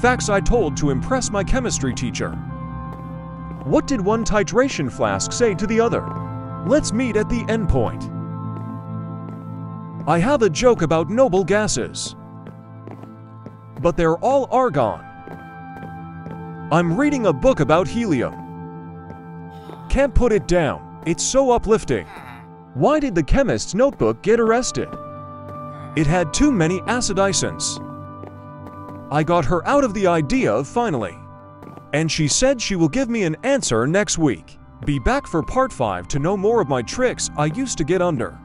Facts I told to impress my chemistry teacher. What did one titration flask say to the other? Let's meet at the end point. I have a joke about noble gases, but they're all argon. I'm reading a book about helium. Can't put it down, it's so uplifting. Why did the chemist's notebook get arrested? It had too many acidicants. I got her out of the idea of finally, and she said she will give me an answer next week. Be back for part 5 to know more of my tricks I used to get under.